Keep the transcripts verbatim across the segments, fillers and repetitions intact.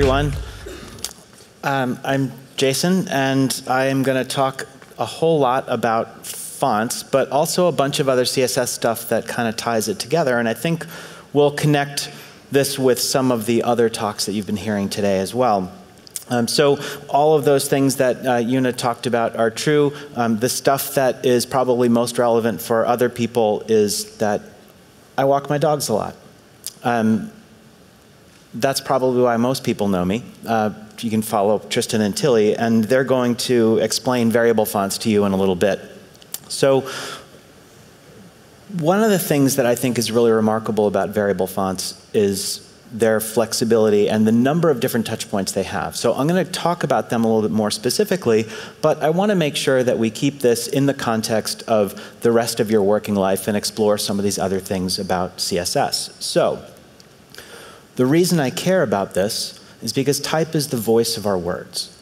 everyone. Um, I'm Jason, and I am going to talk a whole lot about fonts, but also a bunch of other C S S stuff that kind of ties it together. And I think we'll connect this with some of the other talks that you've been hearing today as well. Um, so all of those things that uh, Yuna talked about are true. Um, the stuff that is probably most relevant for other people is that I walk my dogs a lot. Um, that's probably why most people know me. Uh, you can follow Tristan and Tilly, and they're going to explain variable fonts to you in a little bit. So one of the things that I think is really remarkable about variable fonts is their flexibility and the number of different touch points they have. So I'm going to talk about them a little bit more specifically, but I want to make sure that we keep this in the context of the rest of your working life and explore some of these other things about C S S. So the reason I care about this is because type is the voice of our words.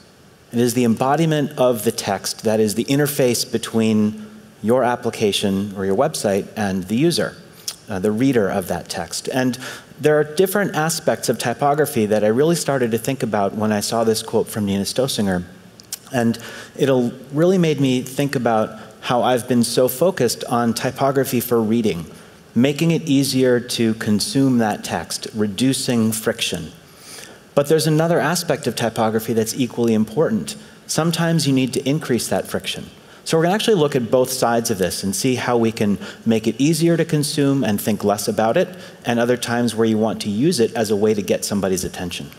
It is the embodiment of the text that is the interface between your application or your website and the user, uh, the reader of that text. And there are different aspects of typography that I really started to think about when I saw this quote from Nina Stosinger. And it really made me think about how I've been so focused on typography for reading, making it easier to consume that text, reducing friction. But there's another aspect of typography that's equally important. Sometimes you need to increase that friction. So we're going to actually look at both sides of this and see how we can make it easier to consume and think less about it, and other times where you want to use it as a way to get somebody's attention.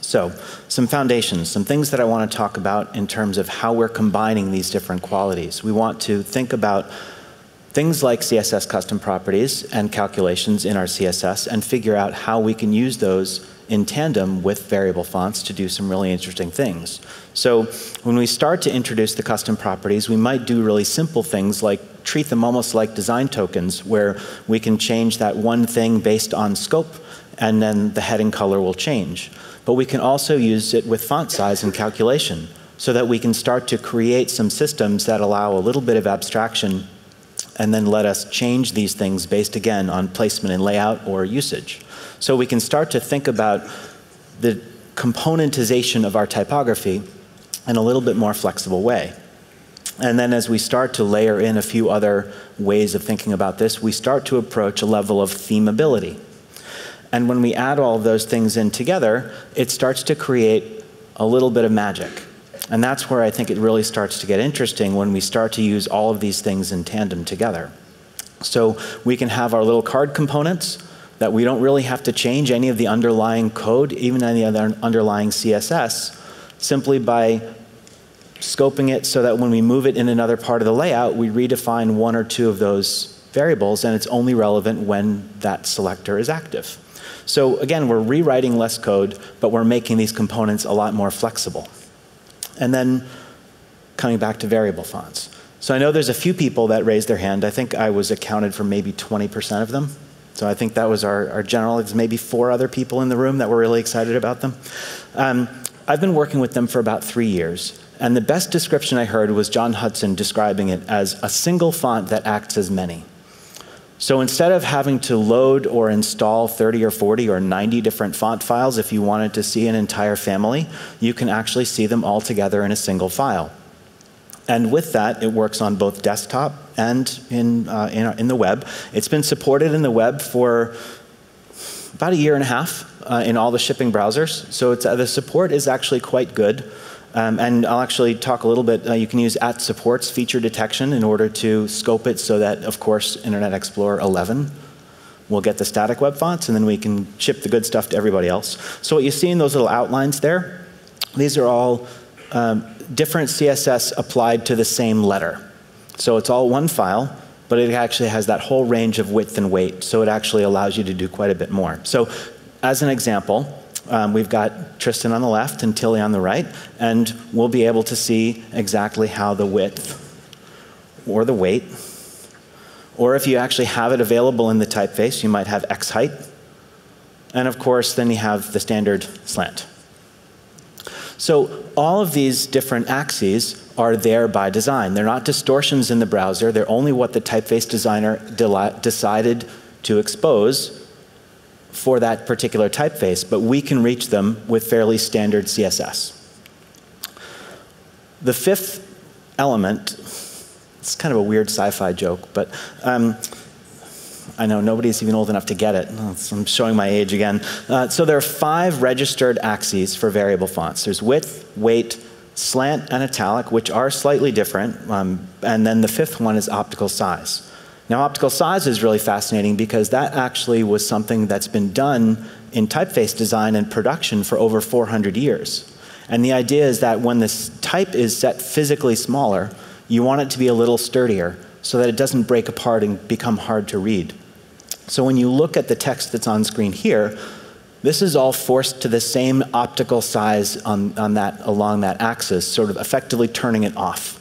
So some foundations, some things that I want to talk about in terms of how we're combining these different qualities. We want to think about things like C S S custom properties and calculations in our C S S and figure out how we can use those in tandem with variable fonts to do some really interesting things. So when we start to introduce the custom properties, we might do really simple things like treat them almost like design tokens, where we can change that one thing based on scope, and then the heading color will change. But we can also use it with font size and calculation, so that we can start to create some systems that allow a little bit of abstraction and then let us change these things based, again, on placement and layout or usage. So we can start to think about the componentization of our typography in a little bit more flexible way. And then as we start to layer in a few other ways of thinking about this, we start to approach a level of themability. And when we add all those things in together, it starts to create a little bit of magic. And that's where I think it really starts to get interesting, when we start to use all of these things in tandem together. So we can have our little card components that we don't really have to change any of the underlying code, even any of the underlying C S S, simply by scoping it so that when we move it in another part of the layout, we redefine one or two of those variables, and it's only relevant when that selector is active. So again, we're rewriting less code, but we're making these components a lot more flexible. And then coming back to variable fonts. So I know there's a few people that raised their hand. I think I was accounted for maybe twenty percent of them. So I think that was our, our general. There's maybe four other people in the room that were really excited about them. Um, I've been working with them for about three years. And the best description I heard was John Hudson describing it as a single font that acts as many. So instead of having to load or install thirty or forty or ninety different font files if you wanted to see an entire family, you can actually see them all together in a single file. And with that, it works on both desktop and in, uh, in, in the web. It's been supported in the web for about a year and a half uh, in all the shipping browsers. So it's, uh, the support is actually quite good. Um, and I'll actually talk a little bit, uh, you can use at supports feature detection in order to scope it so that, of course, Internet Explorer eleven will get the static web fonts, and then we can ship the good stuff to everybody else. So what you see in those little outlines there, these are all um, different C S S applied to the same letter. So it's all one file, but it actually has that whole range of width and weight, so it actually allows you to do quite a bit more. So as an example, Um, we've got Tristan on the left and Tilly on the right, and we'll be able to see exactly how the width or the weight, or if you actually have it available in the typeface, you might have X height, and of course then you have the standard slant. So all of these different axes are there by design. They're not distortions in the browser, they're only what the typeface designer decided to expose for that particular typeface, but we can reach them with fairly standard C S S. The fifth element, it's kind of a weird sci-fi joke, but um, I know nobody's even old enough to get it. I'm showing my age again. Uh, so there are five registered axes for variable fonts. There's width, weight, slant, and italic, which are slightly different. Um, and then the fifth one is optical size. Now, optical size is really fascinating because that actually was something that's been done in typeface design and production for over four hundred years. And the idea is that when this type is set physically smaller, you want it to be a little sturdier so that it doesn't break apart and become hard to read. So when you look at the text that's on screen here, this is all forced to the same optical size on, on that, along that axis, sort of effectively turning it off.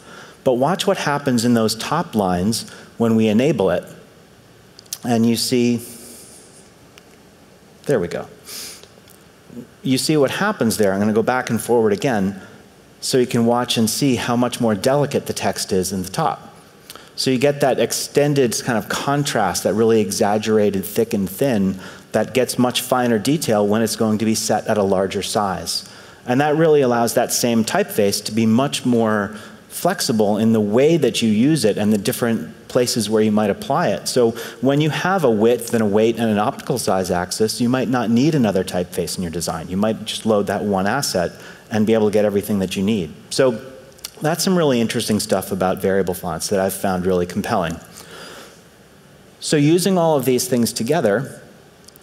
But watch what happens in those top lines when we enable it. And you see, there we go. You see what happens there. I'm going to go back and forward again so you can watch and see how much more delicate the text is in the top. So you get that extended kind of contrast, that really exaggerated thick and thin, that gets much finer detail when it's going to be set at a larger size. And that really allows that same typeface to be much more flexible in the way that you use it and the different places where you might apply it. So when you have a width and a weight and an optical size axis, you might not need another typeface in your design. You might just load that one asset and be able to get everything that you need. So that's some really interesting stuff about variable fonts that I've found really compelling. So using all of these things together,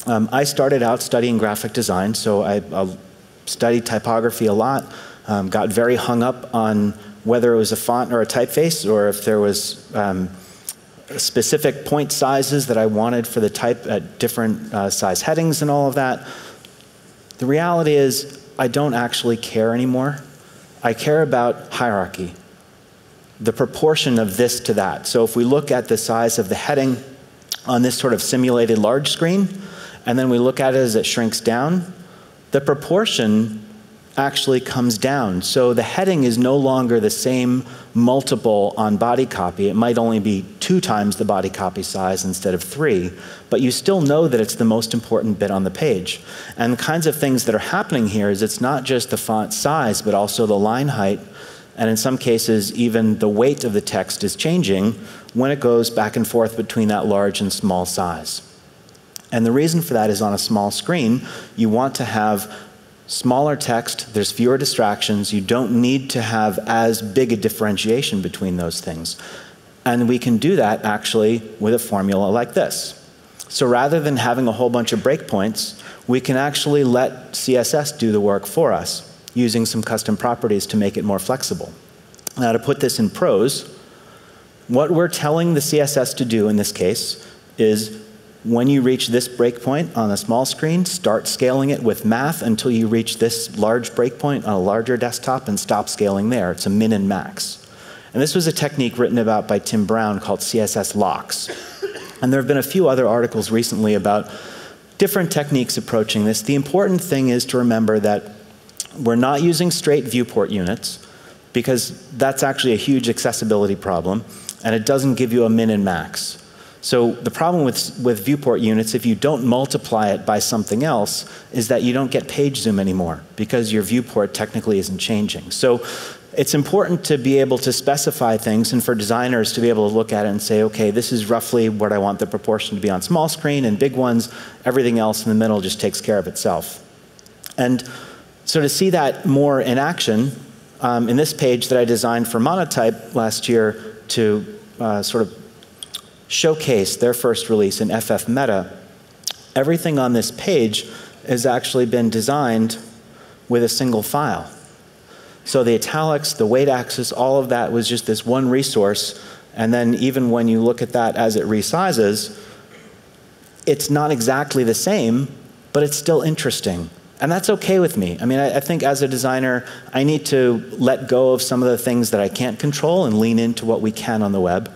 um, I started out studying graphic design, so I, I studied typography a lot, um, got very hung up on whether it was a font or a typeface, or if there was um, specific point sizes that I wanted for the type at different uh, size headings and all of that. The reality is, I don't actually care anymore. I care about hierarchy, the proportion of this to that. So if we look at the size of the heading on this sort of simulated large screen, and then we look at it as it shrinks down, the proportion actually comes down. So the heading is no longer the same multiple on body copy. It might only be two times the body copy size instead of three, but you still know that it's the most important bit on the page. And the kinds of things that are happening here is it's not just the font size, but also the line height, and in some cases, even the weight of the text is changing when it goes back and forth between that large and small size. And the reason for that is on a small screen, you want to have smaller text, there's fewer distractions, you don't need to have as big a differentiation between those things. And we can do that actually with a formula like this. So rather than having a whole bunch of breakpoints, we can actually let C S S do the work for us using some custom properties to make it more flexible. Now, to put this in prose, what we're telling the C S S to do in this case is, when you reach this breakpoint on a small screen, start scaling it with math until you reach this large breakpoint on a larger desktop and stop scaling there. It's a min and max. And this was a technique written about by Tim Brown called C S S locks. And there have been a few other articles recently about different techniques approaching this. The important thing is to remember that we're not using straight viewport units because that's actually a huge accessibility problem, and it doesn't give you a min and max. So the problem with, with viewport units, if you don't multiply it by something else, is that you don't get page zoom anymore because your viewport technically isn't changing. So it's important to be able to specify things and for designers to be able to look at it and say, okay, this is roughly what I want the proportion to be on small screen and big ones. Everything else in the middle just takes care of itself. And so to see that more in action, um, in this page that I designed for Monotype last year to uh, sort of showcase their first release in F F Meta, everything on this page has actually been designed with a single file. So the italics, the weight axis, all of that was just this one resource, and then even when you look at that as it resizes, it's not exactly the same, but it's still interesting. And that's okay with me. I mean, I, I think as a designer, I need to let go of some of the things that I can't control and lean into what we can on the web,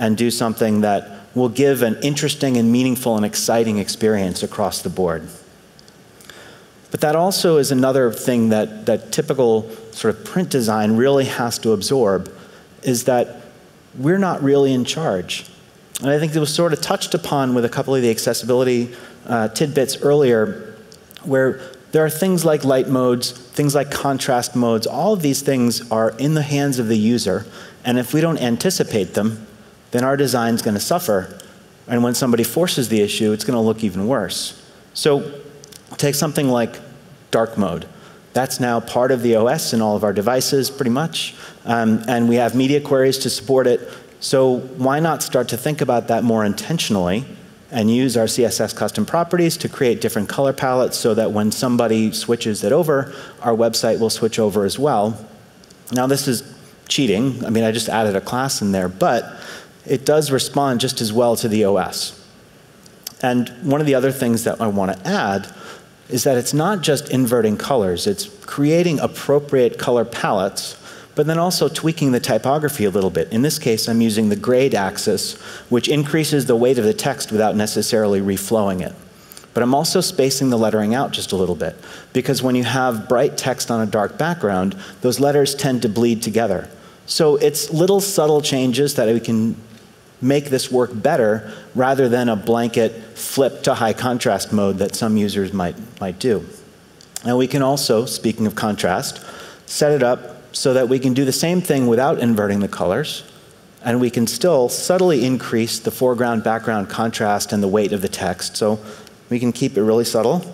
and do something that will give an interesting and meaningful and exciting experience across the board. But that also is another thing that, that typical sort of print design really has to absorb, is that we're not really in charge. And I think it was sort of touched upon with a couple of the accessibility uh, tidbits earlier, where there are things like light modes, things like contrast modes. All of these things are in the hands of the user, and if we don't anticipate them, then our design's going to suffer. And when somebody forces the issue, it's going to look even worse. So take something like dark mode. That's now part of the O S in all of our devices, pretty much. Um, and we have media queries to support it. So why not start to think about that more intentionally and use our C S S custom properties to create different color palettes so that when somebody switches it over, our website will switch over as well. Now this is cheating. I mean, I just added a class in there, but it does respond just as well to the O S. And one of the other things that I want to add is that it's not just inverting colors, it's creating appropriate color palettes, but then also tweaking the typography a little bit. In this case, I'm using the grade axis, which increases the weight of the text without necessarily reflowing it. But I'm also spacing the lettering out just a little bit, because when you have bright text on a dark background, those letters tend to bleed together. So it's little subtle changes that we can make this work better rather than a blanket flip to high contrast mode that some users might, might do. Now we can also, speaking of contrast, set it up so that we can do the same thing without inverting the colors, and we can still subtly increase the foreground background contrast and the weight of the text. So we can keep it really subtle,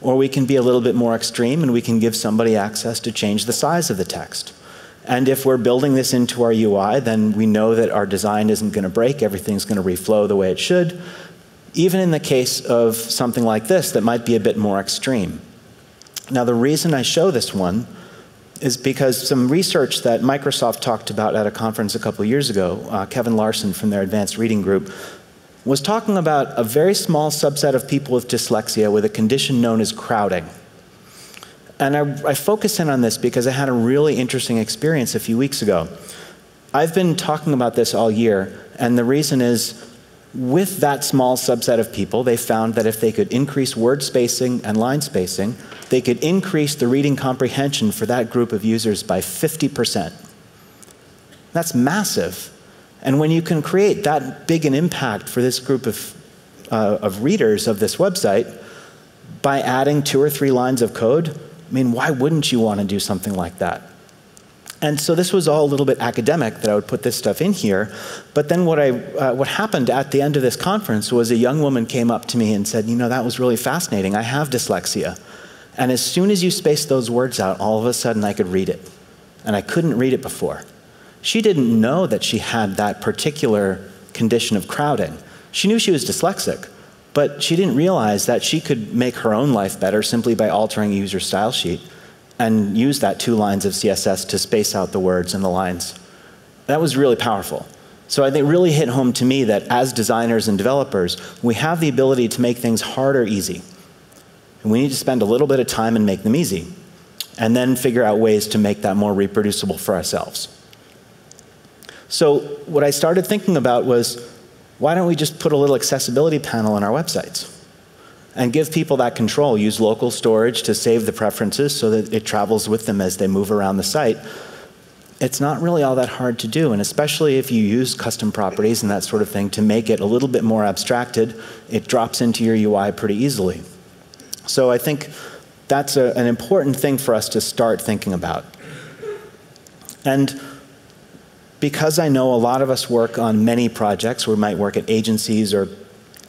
or we can be a little bit more extreme and we can give somebody access to change the size of the text. And if we're building this into our U I, then we know that our design isn't going to break, everything's going to reflow the way it should, even in the case of something like this that might be a bit more extreme. Now the reason I show this one is because some research that Microsoft talked about at a conference a couple years ago, uh, Kevin Larson from their advanced reading group, was talking about a very small subset of people with dyslexia with a condition known as crowding. And I, I focus in on this because I had a really interesting experience a few weeks ago. I've been talking about this all year, and the reason is, with that small subset of people, they found that if they could increase word spacing and line spacing, they could increase the reading comprehension for that group of users by fifty percent. That's massive. And when you can create that big an impact for this group of, uh, of readers of this website, by adding two or three lines of code, I mean, why wouldn't you want to do something like that? And so this was all a little bit academic that I would put this stuff in here, but then what, I, uh, what happened at the end of this conference was a young woman came up to me and said, you know, that was really fascinating, I have dyslexia. And as soon as you spaced those words out, all of a sudden I could read it. And I couldn't read it before. She didn't know that she had that particular condition of crowding. She knew she was dyslexic, but she didn't realize that she could make her own life better simply by altering a user style sheet and use that two lines of C S S to space out the words and the lines. That was really powerful. So I think it really hit home to me that as designers and developers, we have the ability to make things hard or easy. And we need to spend a little bit of time and make them easy, and then figure out ways to make that more reproducible for ourselves. So what I started thinking about was, why don't we just put a little accessibility panel on our websites and give people that control, use local storage to save the preferences so that it travels with them as they move around the site. It's not really all that hard to do, and especially if you use custom properties and that sort of thing to make it a little bit more abstracted, it drops into your U I pretty easily. So I think that's a, an important thing for us to start thinking about. And because I know a lot of us work on many projects, we might work at agencies or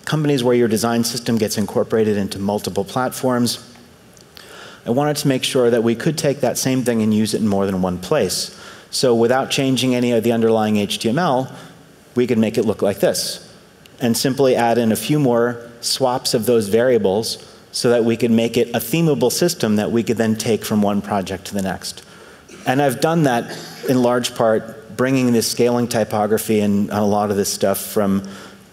companies where your design system gets incorporated into multiple platforms, I wanted to make sure that we could take that same thing and use it in more than one place. So without changing any of the underlying H T M L, we could make it look like this and simply add in a few more swaps of those variables so that we could make it a themable system that we could then take from one project to the next. And I've done that in large part bringing this scaling typography and a lot of this stuff from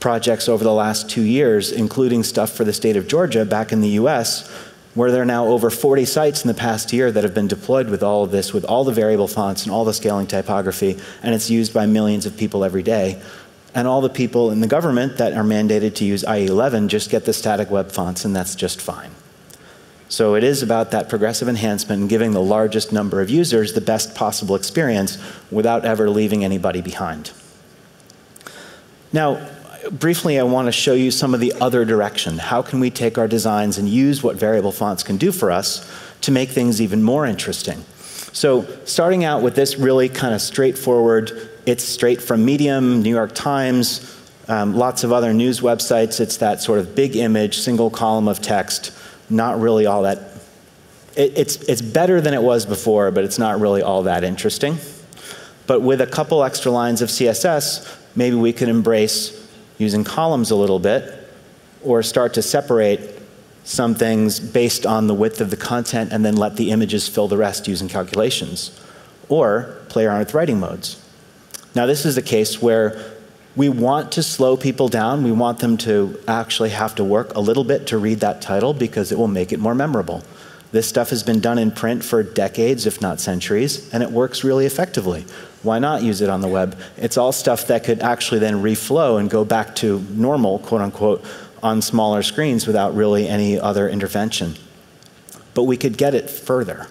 projects over the last two years, including stuff for the state of Georgia back in the U S, where there are now over forty sites in the past year that have been deployed with all of this, with all the variable fonts and all the scaling typography, and it's used by millions of people every day. And all the people in the government that are mandated to use I E eleven just get the static web fonts, and that's just fine. So it is about that progressive enhancement and giving the largest number of users the best possible experience without ever leaving anybody behind. Now, briefly, I want to show you some of the other direction. How can we take our designs and use what variable fonts can do for us to make things even more interesting? So starting out with this really kind of straightforward, it's straight from Medium, New York Times, um, lots of other news websites. It's that sort of big image, single column of text, not really all that. It, it's, it's better than it was before, but it's not really all that interesting. But with a couple extra lines of C S S, maybe we could embrace using columns a little bit, or start to separate some things based on the width of the content and then let the images fill the rest using calculations, or play around with writing modes. Now this is the case where we want to slow people down. We want them to actually have to work a little bit to read that title because it will make it more memorable. This stuff has been done in print for decades, if not centuries, and it works really effectively. Why not use it on the web? It's all stuff that could actually then reflow and go back to normal, quote unquote, on smaller screens without really any other intervention. But we could get it further.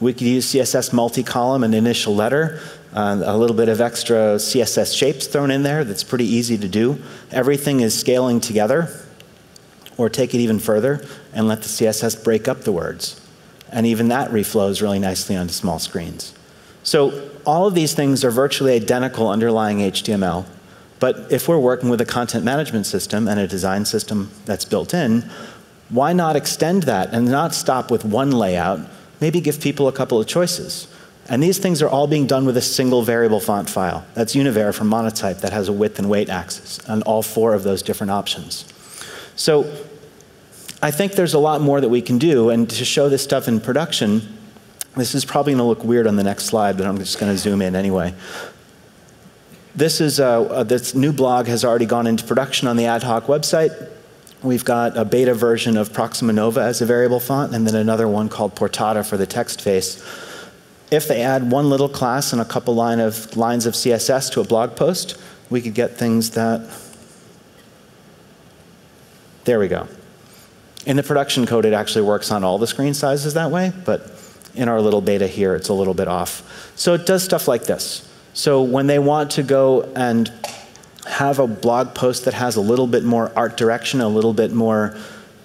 We could use C S S multi-column and initial letter, uh, a little bit of extra C S S shapes thrown in there that's pretty easy to do. Everything is scaling together, or take it even further and let the C S S break up the words. And even that reflows really nicely onto small screens. So all of these things are virtually identical underlying H T M L, but if we're working with a content management system and a design system that's built in, why not extend that and not stop with one layout, maybe give people a couple of choices. And these things are all being done with a single variable font file. That's Univar from Monotype that has a width and weight axis on all four of those different options. So I think there's a lot more that we can do, and to show this stuff in production, this is probably going to look weird on the next slide, but I'm just going to zoom in anyway. This is uh, this new blog has already gone into production on the Ad Hoc website. We've got a beta version of Proxima Nova as a variable font, and then another one called Portata for the text face. If they add one little class and a couple line of, lines of C S S to a blog post, we could get things that... There we go. In the production code, it actually works on all the screen sizes that way, but in our little beta here, it's a little bit off. So it does stuff like this. So when they want to go and have a blog post that has a little bit more art direction, a little bit more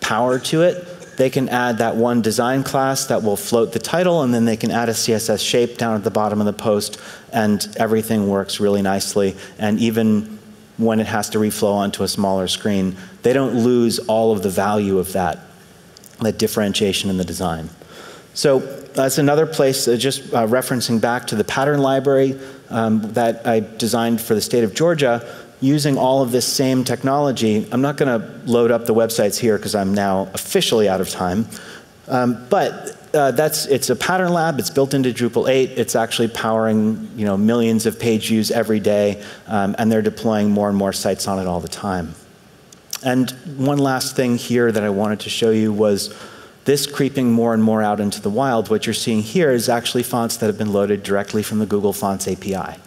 power to it, they can add that one design class that will float the title, and then they can add a C S S shape down at the bottom of the post, and everything works really nicely. And even when it has to reflow onto a smaller screen, they don't lose all of the value of that, that differentiation in the design. So that's another place, uh, just uh, referencing back to the pattern library um, that I designed for the state of Georgia, using all of this same technology. I'm not going to load up the websites here because I'm now officially out of time. Um, but uh, that's, it's a pattern lab. It's built into Drupal eight. It's actually powering you know, millions of page views every day, um, and they're deploying more and more sites on it all the time. And one last thing here that I wanted to show you was this creeping more and more out into the wild. What you're seeing here is actually fonts that have been loaded directly from the Google Fonts A P I.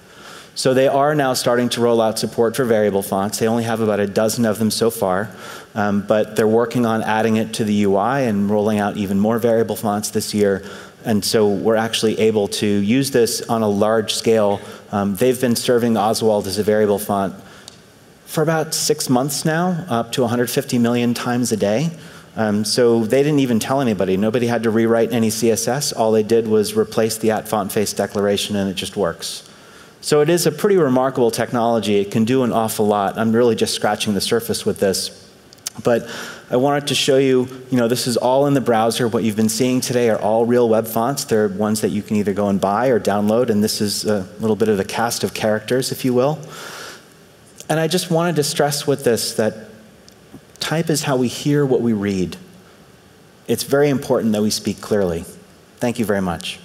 So they are now starting to roll out support for variable fonts. They only have about a dozen of them so far, um, but they're working on adding it to the U I and rolling out even more variable fonts this year. And so we're actually able to use this on a large scale. Um, they've been serving Oswald as a variable font for about six months now, up to one hundred fifty million times a day. Um, so they didn't even tell anybody. Nobody had to rewrite any C S S. All they did was replace the at font face declaration, and it just works. So it is a pretty remarkable technology. It can do an awful lot. I'm really just scratching the surface with this. But I wanted to show you, you know, this is all in the browser. What you've been seeing today are all real web fonts. They're ones that you can either go and buy or download, and this is a little bit of the cast of characters, if you will. And I just wanted to stress with this that type is how we hear what we read. It's very important that we speak clearly. Thank you very much.